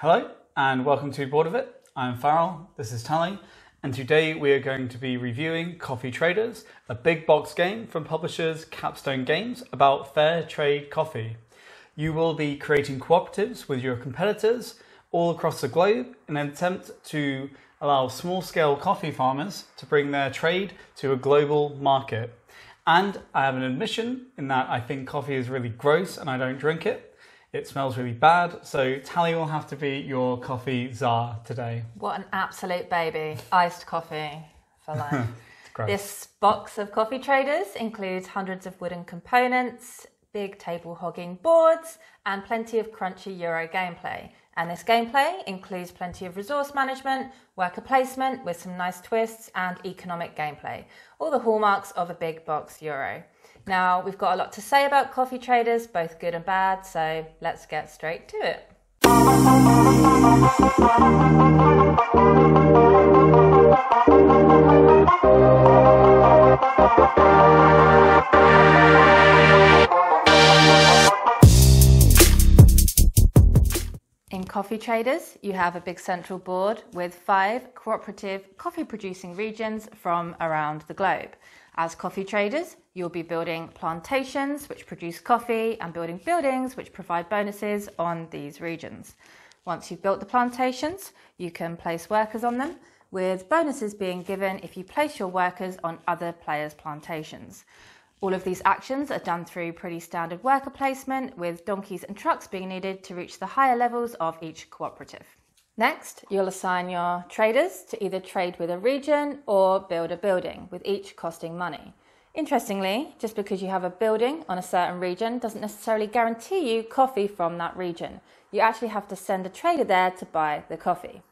Hello and welcome to Board of It. I'm Farrell, this is Tally, and today we are going to be reviewing Coffee Traders, a big box game from publishers Capstone Games about fair trade coffee. You will be creating cooperatives with your competitors all across the globe in an attempt to allow small-scale coffee farmers to bring their trade to a global market. And I have an admission in that I think coffee is really gross and I don't drink it. It smells really bad, so Tally will have to be your coffee czar today. What an absolute baby. Iced coffee for life. This box of Coffee Traders includes hundreds of wooden components, big table hogging boards, and plenty of crunchy Euro gameplay. And this gameplay includes plenty of resource management, worker placement with some nice twists, and economic gameplay. All the hallmarks of a big box Euro. Now, we've got a lot to say about Coffee Traders, both good and bad, so let's get straight to it. In Coffee Traders, you have a big central board with 5 cooperative coffee-producing regions from around the globe. As coffee traders, you'll be building plantations which produce coffee and building buildings which provide bonuses on these regions. Once you've built the plantations, you can place workers on them, with bonuses being given if you place your workers on other players' plantations. All of these actions are done through pretty standard worker placement, with donkeys and trucks being needed to reach the higher levels of each cooperative. Next, you'll assign your traders to either trade with a region or build a building, with each costing money. Interestingly, just because you have a building on a certain region doesn't necessarily guarantee you coffee from that region. You actually have to send a trader there to buy the coffee.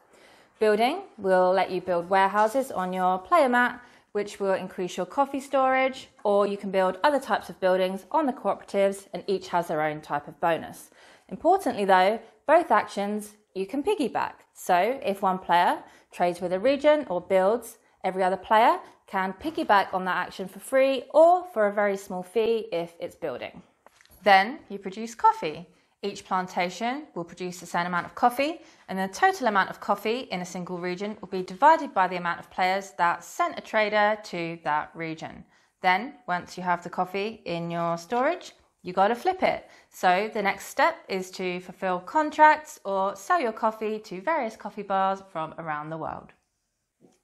Building will let you build warehouses on your player mat, which will increase your coffee storage, or you can build other types of buildings on the cooperatives, and each has their own type of bonus. Importantly though, both actions you can piggyback. So if one player trades with a region or builds, every other player can piggyback on that action for free or for a very small fee if it's building. Then you produce coffee. Each plantation will produce a certain amount of coffee, and the total amount of coffee in a single region will be divided by the amount of players that sent a trader to that region. Then once you have the coffee in your storage, you got to flip it. So the next step is to fulfill contracts or sell your coffee to various coffee bars from around the world.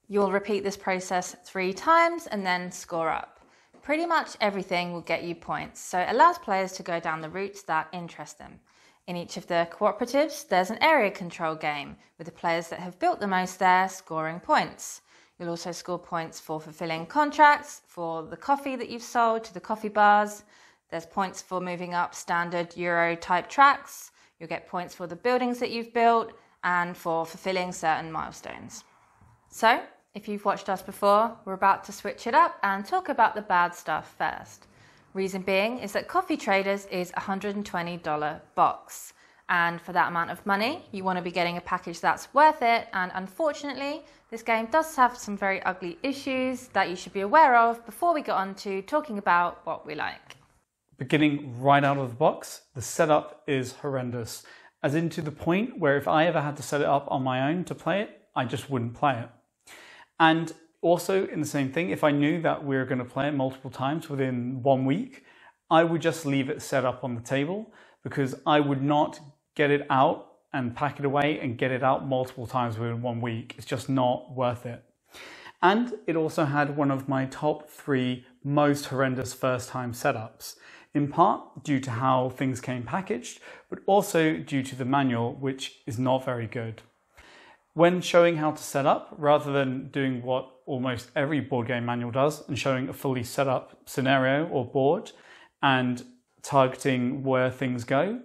You'll repeat this process 3 times and then score up. Pretty much everything will get you points, so it allows players to go down the routes that interest them. In each of the cooperatives, there's an area control game, with the players that have built the most there scoring points. You'll also score points for fulfilling contracts, for the coffee that you've sold to the coffee bars. There's points for moving up standard Euro type tracks. You'll get points for the buildings that you've built and for fulfilling certain milestones. So, if you've watched us before, we're about to switch it up and talk about the bad stuff first. Reason being is that Coffee Traders is a $120 box. And for that amount of money, you want to be getting a package that's worth it. And unfortunately, this game does have some very ugly issues that you should be aware of before we get on to talking about what we like. Beginning right out of the box, the setup is horrendous. As in to the point where if I ever had to set it up on my own to play it, I just wouldn't play it. And also in the same thing, if I knew that we were going to play it multiple times within 1 week, I would just leave it set up on the table because I would not get it out and pack it away and get it out multiple times within 1 week. It's just not worth it. And it also had one of my top 3 most horrendous first-time setups, in part due to how things came packaged, but also due to the manual, which is not very good. When showing how to set up, rather than doing what almost every board game manual does and showing a fully set up scenario or board and targeting where things go,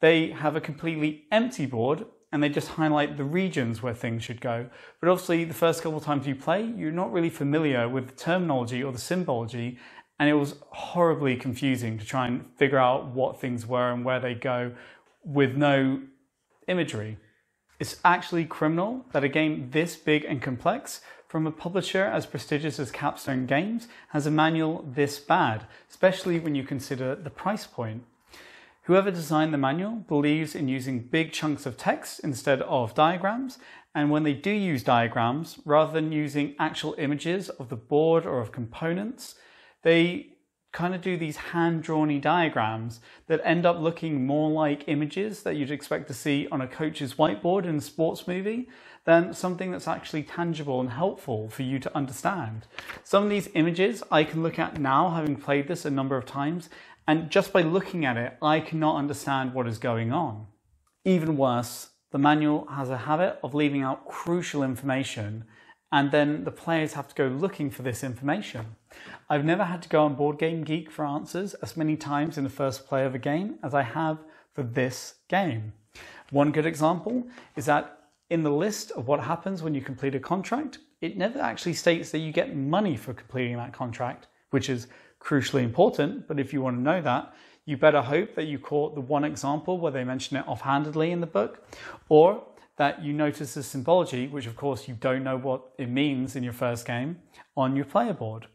they have a completely empty board and they just highlight the regions where things should go. But obviously the first couple of times you play, you're not really familiar with the terminology or the symbology, and it was horribly confusing to try and figure out what things were and where they go with no imagery. It's actually criminal that a game this big and complex from a publisher as prestigious as Capstone Games has a manual this bad, especially when you consider the price point. Whoever designed the manual believes in using big chunks of text instead of diagrams, and when they do use diagrams, rather than using actual images of the board or of components, they kind of do these hand-drawn diagrams that end up looking more like images that you'd expect to see on a coach's whiteboard in a sports movie than something that's actually tangible and helpful for you to understand. Some of these images I can look at now, having played this a number of times, and just by looking at it, I cannot understand what is going on. Even worse, the manual has a habit of leaving out crucial information, and then the players have to go looking for this information. I've never had to go on BoardGameGeek for answers as many times in the first play of a game as I have for this game. One good example is that in the list of what happens when you complete a contract, it never actually states that you get money for completing that contract, which is crucially important, but if you want to know that, you better hope that you caught the one example where they mention it offhandedly in the book, or that you notice the symbology, which of course you don't know what it means in your first game, on your player board.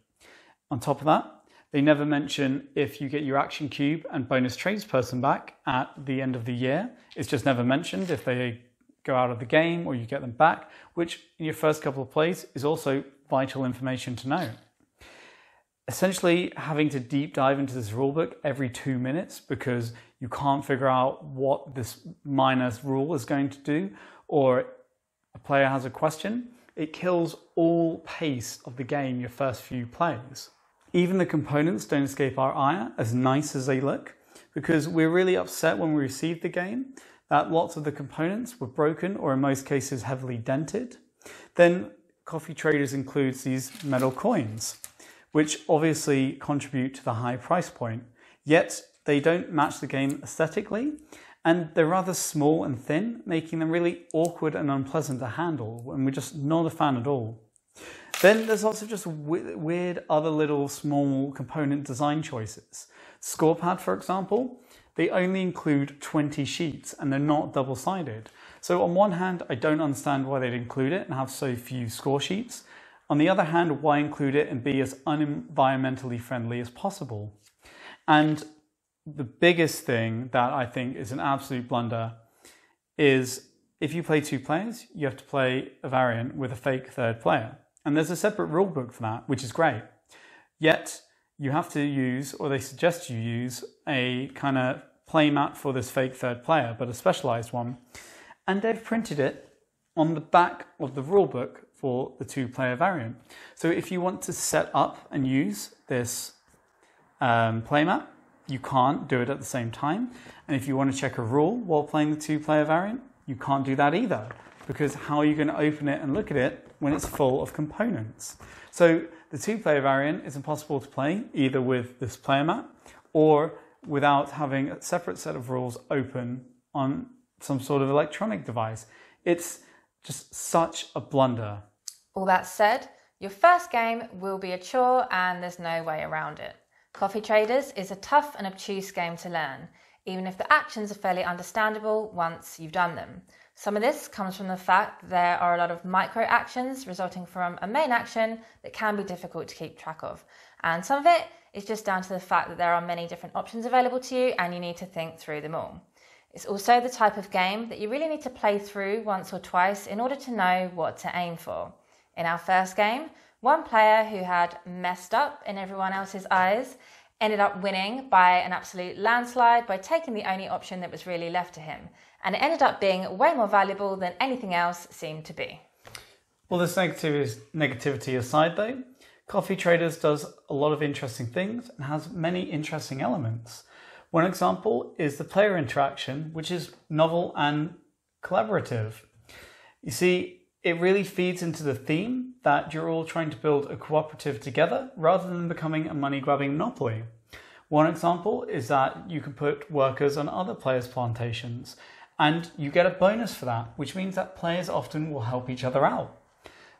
On top of that, they never mention if you get your action cube and bonus tradesperson back at the end of the year. It's just never mentioned if they go out of the game or you get them back, which in your first couple of plays is also vital information to know. Essentially having to deep dive into this rulebook every 2 minutes because you can't figure out what this minor rule is going to do, or a player has a question, it kills all pace of the game your first few plays. Even the components don't escape our ire, as nice as they look, because we're really upset when we received the game that lots of the components were broken or in most cases heavily dented. Then Coffee Traders includes these metal coins, which obviously contribute to the high price point, yet they don't match the game aesthetically, and they're rather small and thin, making them really awkward and unpleasant to handle, and we're just not a fan at all. Then there's lots of just weird other little small component design choices. Scorepad, for example, they only include 20 sheets and they're not double-sided. So on one hand, I don't understand why they'd include it and have so few score sheets. On the other hand, why include it and be as unenvironmentally friendly as possible? And the biggest thing that I think is an absolute blunder is if you play two players, you have to play a variant with a fake third player. And there's a separate rule book for that, which is great. Yet you have to use, or they suggest you use, a kind of play mat for this fake third player, but a specialized one. And they've printed it on the back of the rule book for the two-player variant. So if you want to set up and use this play mat, you can't do it at the same time. And if you want to check a rule while playing the two-player variant, you can't do that either, because how are you going to open it and look at it when it's full of components? So the two-player variant is impossible to play either with this player mat or without having a separate set of rules open on some sort of electronic device. It's just such a blunder. All that said, your first game will be a chore and there's no way around it. Coffee Traders is a tough and obtuse game to learn, even if the actions are fairly understandable once you've done them. Some of this comes from the fact that there are a lot of micro actions resulting from a main action that can be difficult to keep track of. And some of it is just down to the fact that there are many different options available to you and you need to think through them all. It's also the type of game that you really need to play through once or twice in order to know what to aim for. In our first game, one player who had messed up in everyone else's eyes ended up winning by an absolute landslide by taking the only option that was really left to him. And it ended up being way more valuable than anything else seemed to be. All this negativity aside though, Coffee Traders does a lot of interesting things and has many interesting elements. One example is the player interaction, which is novel and collaborative. You see, it really feeds into the theme that you're all trying to build a cooperative together rather than becoming a money-grabbing monopoly. One example is that you can put workers on other players' plantations and you get a bonus for that, which means that players often will help each other out.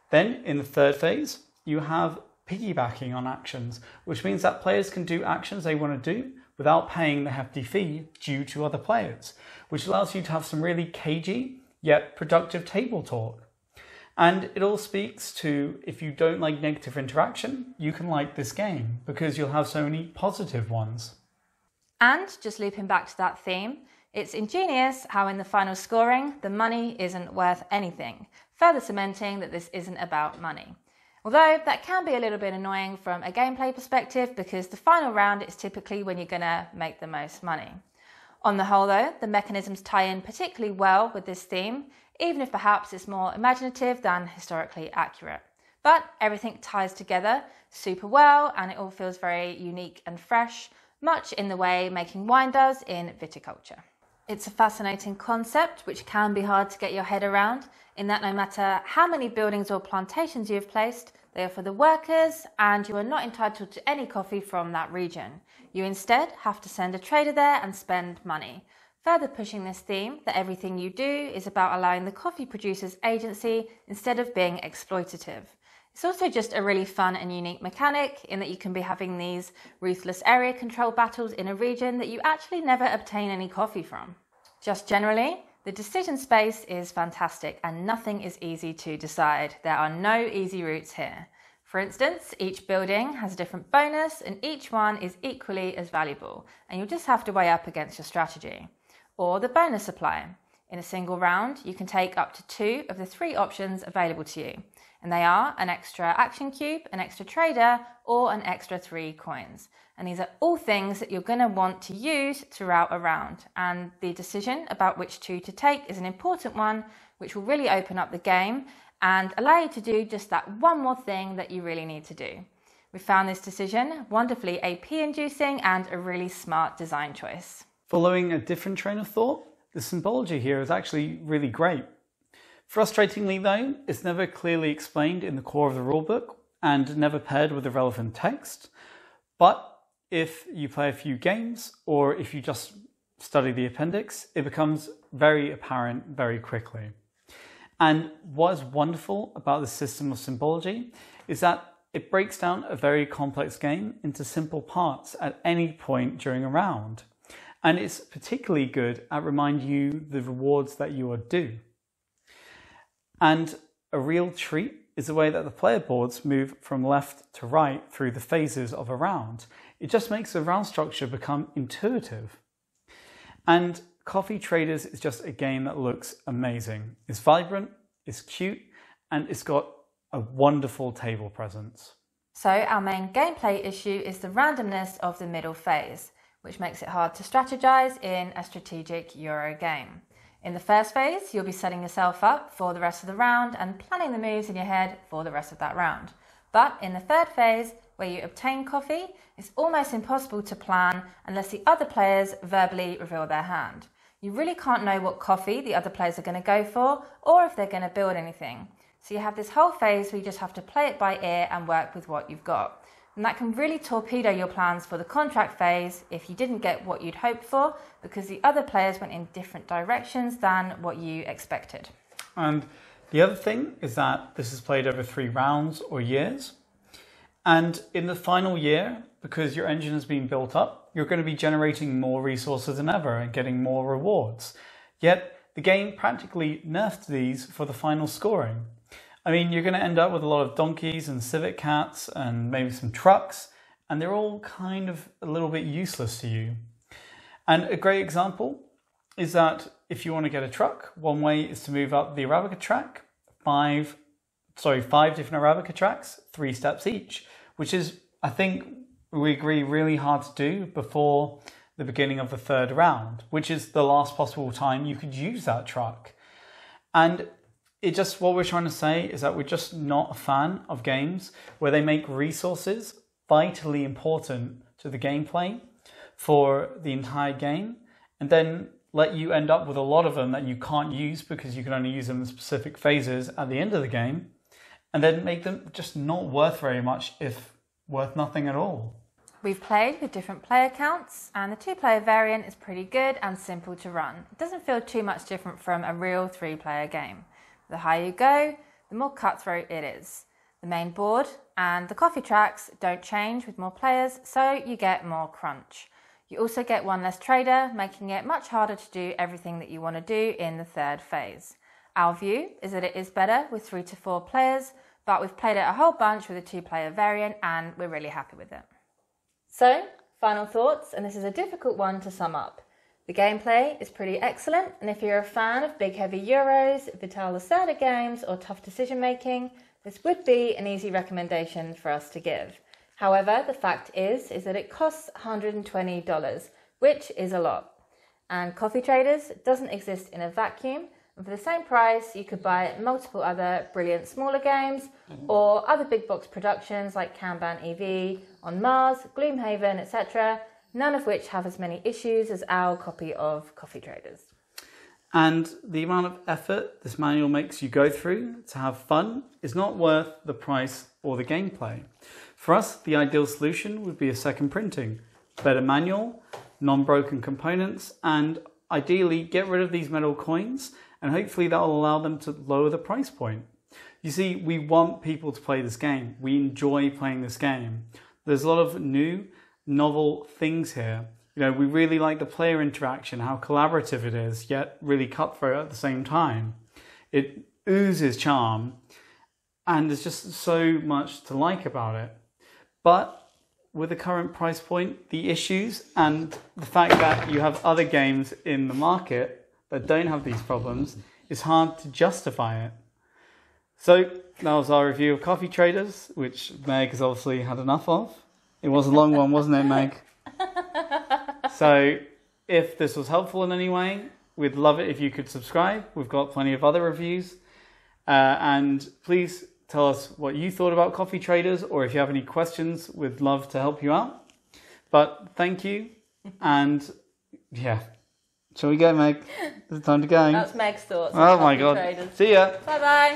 Then in the third phase, you have piggybacking on actions, which means that players can do actions they want to do without paying the hefty fee due to other players, which allows you to have some really cagey yet productive table talk. And it all speaks to, if you don't like negative interaction, you can like this game because you'll have so many positive ones. And just looping back to that theme, it's ingenious how in the final scoring, the money isn't worth anything, further cementing that this isn't about money. Although that can be a little bit annoying from a gameplay perspective because the final round is typically when you're gonna make the most money. On the whole though, the mechanisms tie in particularly well with this theme, even if perhaps it's more imaginative than historically accurate. But everything ties together super well and it all feels very unique and fresh, much in the way making wine does in viticulture. It's a fascinating concept which can be hard to get your head around, in that no matter how many buildings or plantations you've placed, they are for the workers and you are not entitled to any coffee from that region. You instead have to send a trader there and spend money, further pushing this theme that everything you do is about allowing the coffee producers agency instead of being exploitative. It's also just a really fun and unique mechanic in that you can be having these ruthless area control battles in a region that you actually never obtain any coffee from. Just generally, the decision space is fantastic and nothing is easy to decide. There are no easy routes here. For instance, each building has a different bonus and each one is equally as valuable, and you'll just have to weigh up against your strategy. Or the bonus supply. In a single round, you can take up to 2 of the 3 options available to you, and they are an extra action cube, an extra trader, or an extra 3 coins. And these are all things that you're going to want to use throughout a round, and the decision about which 2 to take is an important one, which will really open up the game and allow you to do just that one more thing that you really need to do. We found this decision wonderfully AP-inducing and a really smart design choice. Following a different train of thought, the symbology here is actually really great. Frustratingly though, it's never clearly explained in the core of the rulebook and never paired with the relevant text. But if you play a few games or if you just study the appendix, it becomes very apparent very quickly. And what is wonderful about this system of symbology is that it breaks down a very complex game into simple parts at any point during a round. And it's particularly good at reminding you the rewards that you are due. And a real treat is the way that the player boards move from left to right through the phases of a round. It just makes the round structure become intuitive. And Coffee Traders is just a game that looks amazing. It's vibrant, it's cute, and it's got a wonderful table presence. So our main gameplay issue is the randomness of the middle phase, which makes it hard to strategize in a strategic Euro game. In the first phase, you'll be setting yourself up for the rest of the round and planning the moves in your head for the rest of that round. But in the third phase, where you obtain coffee, it's almost impossible to plan unless the other players verbally reveal their hand. You really can't know what coffee the other players are going to go for or if they're going to build anything. So you have this whole phase where you just have to play it by ear and work with what you've got. And that can really torpedo your plans for the contract phase if you didn't get what you'd hoped for, because the other players went in different directions than what you expected. And the other thing is that this is played over 3 rounds or years. And in the final year, because your engine has been built up, you're going to be generating more resources than ever and getting more rewards. Yet the game practically nerfed these for the final scoring. I mean, you're going to end up with a lot of donkeys and civet cats and maybe some trucks, and they're all kind of a little bit useless to you. And a great example is that if you want to get a truck, one way is to move up the Arabica track, 5 different Arabica tracks, 3 steps each, which is, I think we agree, really hard to do before the beginning of the 3rd round, which is the last possible time you could use that truck. And it's just what we're trying to say is that we're just not a fan of games where they make resources vitally important to the gameplay for the entire game and then let you end up with a lot of them that you can't use because you can only use them in specific phases at the end of the game, and then make them just not worth very much, if worth nothing at all. We've played with different player counts, and the 2-player variant is pretty good and simple to run. It doesn't feel too much different from a real 3-player game. The higher you go, the more cutthroat it is. The main board and the coffee tracks don't change with more players, so you get more crunch. You also get one less trader, making it much harder to do everything that you want to do in the 3rd phase. Our view is that it is better with 3 to 4 players, but we've played it a whole bunch with a 2-player variant and we're really happy with it. So Final thoughts, and this is a difficult one to sum up. The gameplay is pretty excellent, and if you're a fan of big heavy Euros, Vital Lacerda games or tough decision making, this would be an easy recommendation for us to give. However, the fact is that it costs $120, which is a lot. And Coffee Traders doesn't exist in a vacuum, and for the same price you could buy multiple other brilliant smaller games or other big box productions like Kanban EV, On Mars, Gloomhaven, etc. None of which have as many issues as our copy of Coffee Traders. And the amount of effort this manual makes you go through to have fun is not worth the price or the gameplay. For us, the ideal solution would be a second printing, better manual, non-broken components, and ideally get rid of these metal coins, and hopefully that will allow them to lower the price point. You see, we want people to play this game. We enjoy playing this game. There's a lot of new, novel things here. You know, we really like the player interaction, how collaborative it is, yet really cutthroat at the same time. It oozes charm, and there's just so much to like about it. But with the current price point, the issues, and the fact that you have other games in the market that don't have these problems, it's hard to justify it. So that was our review of Coffee Traders, which Meg has obviously had enough of. It was a long one, wasn't it, Meg? So if this was helpful in any way, we'd love it if you could subscribe. We've got plenty of other reviews. And please tell us what you thought about Coffee Traders, or if you have any questions, we'd love to help you out. But thank you. And yeah, shall we go, Meg? It's time to go. That's Meg's thoughts. Oh my God. Traders. See ya. Bye bye.